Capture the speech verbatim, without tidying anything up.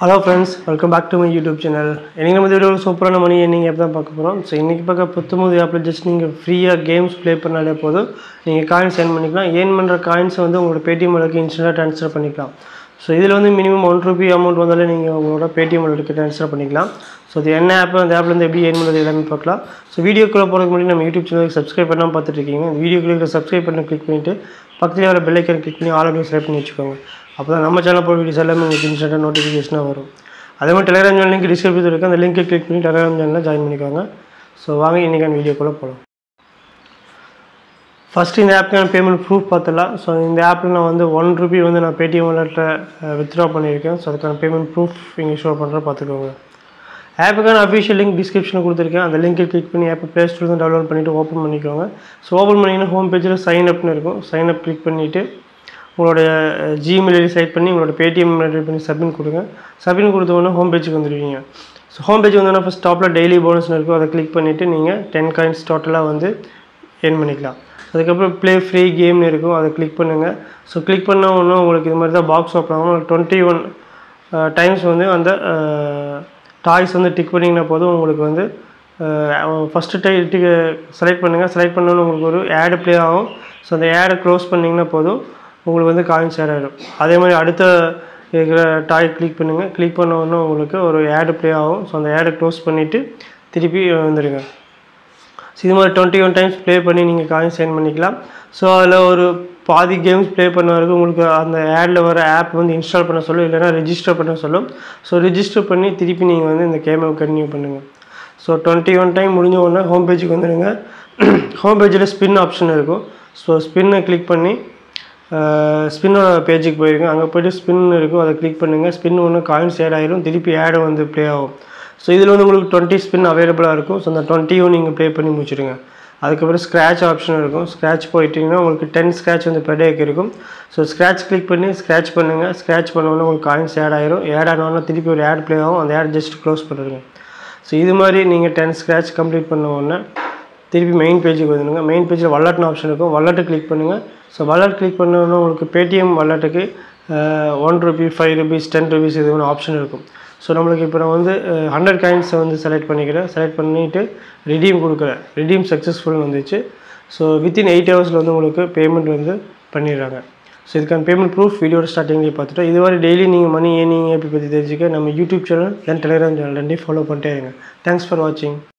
Hello friends, welcome back to my YouTube channel. Enninga nama video super ana mani enninga app dhaan paakaporam. So innikku paaka puthumodu app la just neenga free ah games play pannale podum. Neenga coins earn pannikalam. Earn pandra coins vandu unga Paytm wallet ku instantly transfer pannikalam. So idhula vandu minimum one rupee amount vandhale neenga unga Paytm wallet ku transfer pannikalam. So the enna app and the app la eppadi earn pannadhu ellame paakalam. So video ku poradhukku munnadi nama YouTube channel ku subscribe pannama paathirukeenga. Video ku subscribe panna click pannite pakkathiye vara bell icon click panni all option select panni vechukonga. அப்போ நம்ம channel போற videos எல்லாமே உங்களுக்கு இன்ஸ்டன்ட்டா நோட்டிஃபிகேஷனா வரும். அதே மாதிரி Telegram channel link descriptionல இருக்கு. அந்த link ஐ click பண்ணி Telegram channel ல join பண்ணிக்கோங்க. சோ வாங்க இன்னைக்கான வீடியோக்குள்ள போலாம். First இந்த ஆப்கான பேமெண்ட் proof பார்த்தலாம். சோ இந்த ஆப்ல நான் வந்து one rupee வந்து நான் Paytm wallet-ல withdraw பண்ணியிருக்கேன். சோ அதுக்கான payment proof இங்க show பண்ற பாத்துக்கோங்க. ஆப்கான official link descriptionல கொடுத்திருக்கேன். அந்த link ஐ click பண்ணி ஆப் Play Store-ல download பண்ணிட்டு open பண்ணிக்கோங்க. சோ open பண்ணினா home page-ல sign up னு இருக்கும். Sign up click பண்ணிட்டு உங்களுடைய Gmail ரிசைட் பண்ணி உங்களுடைய Paytm ரெடி பண்ணி சப்மிட் கொடுங்க. சப்மிட் கொடுத்த உடனே ஹோம் பேஜ்க்கு வந்துடுவீங்க. சோ ஹோம் பேஜ் வந்தனா ஃபர்ஸ்ட் டாப்ல ডেইলি போனஸ்னு இருக்கு. அத கிளிக் பண்ணிட்டு நீங்க ten coins டோட்டலா வந்து earn பண்ணிக்கலாம். அதுக்கு அப்புறம் ப்ளே ஃப்ரீ கேம்னு இருக்கும். அத கிளிக் பண்ணுங்க. சோ கிளிக் பண்ண உடனே உங்களுக்கு இந்த மாதிரி தான் பாக்ஸ் ஓபன் ஆகும். twenty-one times வந்து அந்த டாய்ஸ் வந்து டிக் பண்ணீங்கனா போதும் உங்களுக்கு வந்து first டைல் செலக்ட் பண்ணுங்க. செலக்ட் பண்ண உடனே உங்களுக்கு ஒரு ad ப்ளே ஆகும். சோ அந்த ad க்ளோஸ் பண்ணீங்கனா போதும் உங்களுக்கு வந்து காயின் ஷேர் ஆகும். அதே மாதிரி அடுத்த டாய் கிளிக் பண்ணுங்க. கிளிக் பண்ண உடனே உங்களுக்கு ஒரு ad ப்ளே ஆகும். சோ அந்த ad க்ளோஸ் பண்ணிட்டு திருப்பி வந்துருங்க. சோ இது மாதிரி twenty-one times ப்ளே பண்ணி நீங்க காயின் சைன் பண்ணிக்கலாம். சோ அதுல ஒரு பாதி கேம்ஸ் ப்ளே பண்ண வரைக்கும் உங்களுக்கு அந்த ad ல வர ஆப் வந்து இன்ஸ்டால் பண்ண சொல்லும் இல்லனா ரெஜிஸ்டர் பண்ண சொல்லும். சோ ரெஜிஸ்டர் பண்ணி திருப்பி நீங்க வந்து இந்த கேமை கண்டினியூ பண்ணுங்க. சோ twenty-one time முடிஞ்ச உடனே ஹோம் பேஜ்க்கு வந்துருங்க. ஹோம் பேஜ்ல ஸ்பின் ஆப்ஷன் இருக்கும். சோ ஸ்பின் கிளிக் பண்ணி ஸ்பின்னோட பேஜுக்கு போயிருங்க. அங்க போய்ட்டு ஸ்பின் இருக்கும். அத கிளிக் பண்ணுங்க. ஸ்பின் ஒன்னு காயின்ஸ் ஆட் ஆயிரும். திருப்பி ஆட் வந்து ப்ளே ஆகும். சோ இதுல வந்து உங்களுக்கு twenty ஸ்பின் அவேலபிளா இருக்கும். சோ அந்த twenty நீங்க ப்ளே பண்ணி முடிச்சிடுங்க. அதுக்கு அப்புறம் ஸ்கிராட்ச் ஆப்ஷன் இருக்கும். ஸ்கிராட்ச் போய்ட்டீங்கன்னா உங்களுக்கு ten ஸ்கிராட்ச் வந்து பெர் டேக்கு இருக்கும். சோ ஸ்கிராட்ச் கிளிக் பண்ணி ஸ்கிராட்ச் பண்ணுங்க. ஸ்கிராட்ச் பண்ண உடனே உங்களுக்கு காயின்ஸ் ஆட் ஆயிரும். ஆட் ஆன உடனே திருப்பி ஒரு ஆட் ப்ளே ஆகும். அந்த ஆட் ஜஸ்ட் க்ளோஸ் பண்ணிடுங்க. சோ இது மாதிரி நீங்க ten ஸ்கிராட்ச் கம்ப்ளீட் பண்ண உடனே திருப்பி மெயின் பேஜுக்கு வந்துடுங்க. மெயின் பேஜ்ல வாலெட்ன ஆப்ஷன் இருக்கும். வாலெட் கிளிக் பண்ணுங்க. சோ வாலெட் கிளிக் பண்ணனும்னா உங்களுக்கு Paytm வாலெட்டுக்கு one rupee five rupees ten rupees இதுவும் ஆப்ஷன் இருக்கும். சோ நமக்கு இப்போ நான் வந்து one hundred coins வந்து செலக்ட் பண்ணிக்கிறேன். செலக்ட் பண்ணிட்டு redeem கொடுக்கிறேன். redeem successful வந்துச்சு. சோ within eight hours ல வந்து உங்களுக்கு பேமெண்ட் வந்து பண்ணிடுறாங்க. சோ இதற்கான பேமெண்ட் proof வீடியோட ஸ்டார்டிங்லயே பார்த்துட்டோம். இதுவரை டெய்லி நீங்க மணி ஏர்னிங் எப்படி பத்தி தெரிஞ்சிக்க நம்ம YouTube channel then Telegram channel ரெண்டையும் ஃபாலோ பண்ணிட்டே இருங்க. Thanks for watching.